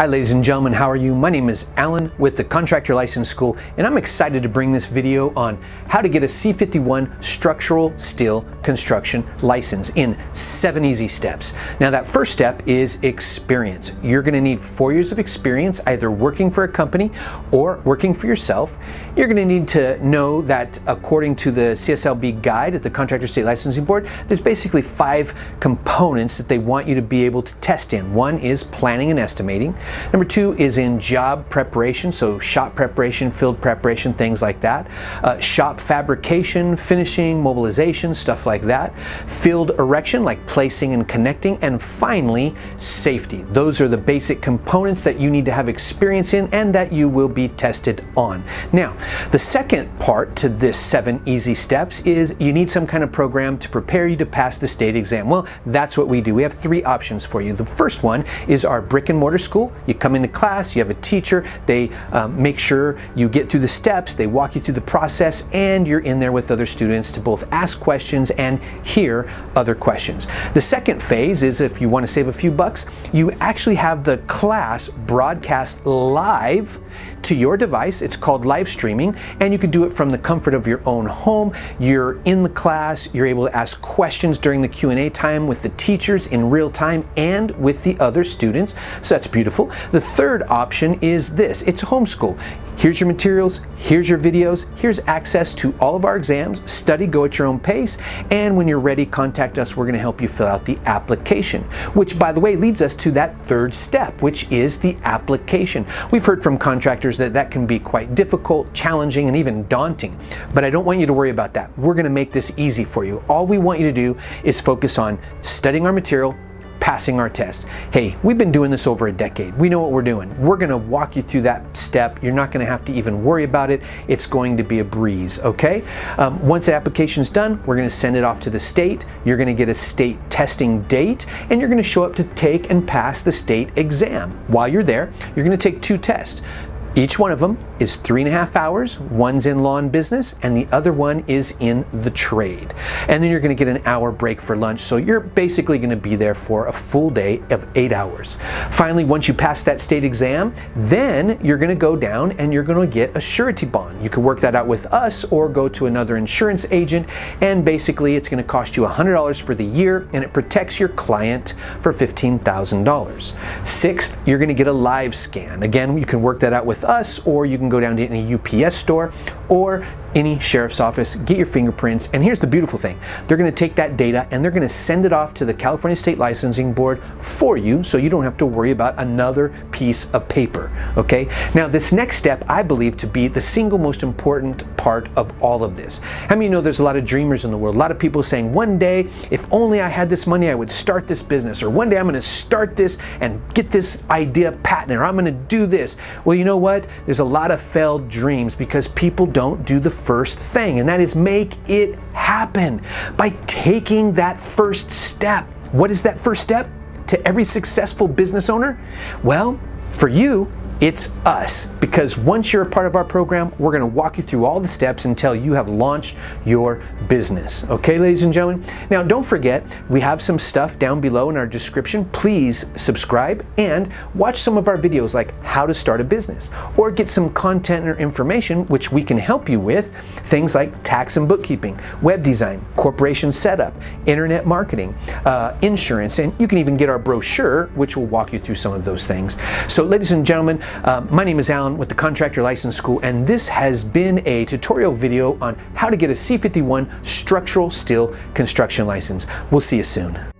Hi ladies and gentlemen, how are you? My name is Allen with the Contractor License School, and I'm excited to bring this video on how to get a C51 structural steel construction license in 7 easy steps. Now that first step is experience. You're going to need 4 years of experience either working for a company or working for yourself. You're going to need to know that according to the CSLB guide at the Contractor State Licensing Board, there's basically 5 components that they want you to be able to test in. One is planning and estimating. Number 2 is in job preparation, so shop preparation, field preparation, things like that. Shop fabrication, finishing, mobilization, stuff like that. Field erection, like placing and connecting. And finally, safety. Those are the basic components that you need to have experience in and that you will be tested on. Now, the second part to this 7 easy steps is you need some kind of program to prepare you to pass the state exam. Well, that's what we do. We have 3 options for you. The first one is our brick and mortar school. You come into class, you have a teacher, they make sure you get through the steps, they walk you through the process, and you're in there with other students to both ask questions and hear other questions. The second phase is if you want to save a few bucks, you actually have the class broadcast live to your device. It's called live streaming, and you can do it from the comfort of your own home. You're in the class, you're able to ask questions during the Q&A time with the teachers in real time and with the other students, so that's beautiful. The third option is this. It's homeschool. Here's your materials, here's your videos, here's access to all of our exams. Study, go at your own pace, and when you're ready, contact us. We're going to help you fill out the application, which by the way leads us to that third step, which is the application. We've heard from contractors that can be quite difficult, challenging, and even daunting, but I don't want you to worry about that. We're going to make this easy for you. All we want you to do is focus on studying our material, passing our test. Hey, we've been doing this over a decade. We know what we're doing. We're going to walk you through that step. You're not going to have to even worry about it. It's going to be a breeze, okay? Once the application's done, we're going to send it off to the state. You're going to get a state testing date, and you're going to show up to take and pass the state exam. While you're there, you're going to take 2 tests. Each one of them is 3.5 hours. One's in law and business, and the other one is in the trade. And then you're going to get an hour break for lunch, so you're basically going to be there for a full day of 8 hours. Finally, once you pass that state exam, then you're going to go down and you're going to get a surety bond. You can work that out with us or go to another insurance agent, and basically it's going to cost you $100 for the year, and it protects your client for $15,000. Sixth, you're going to get a live scan. Again, you can work that out with us, or you can go down to any UPS store or any sheriff's office, get your fingerprints, and here's the beautiful thing. They're going to take that data and they're going to send it off to the California State Licensing Board for you, so you don't have to worry about another piece of paper, okay? Now this next step I believe to be the single most important part of all of this. How many know there's a lot of dreamers in the world, a lot of people saying one day if only I had this money I would start this business, or one day I'm going to start this and get this idea patented, or I'm going to do this. Well, you know what? There's a lot of failed dreams because people don't do the first thing, and that is make it happen by taking that first step. What is that first step to every successful business owner? Well, for you, it's us, because once you're a part of our program, we're going to walk you through all the steps until you have launched your business. Okay, ladies and gentlemen? Now, don't forget, we have some stuff down below in our description. Please subscribe and watch some of our videos like how to start a business, or get some content or information which we can help you with, things like tax and bookkeeping, web design, corporation setup, internet marketing, insurance, and you can even get our brochure which will walk you through some of those things. So, ladies and gentlemen, my name is Allen with the Contractor License School, and this has been a tutorial video on how to get a C51 structural steel construction license. We'll see you soon.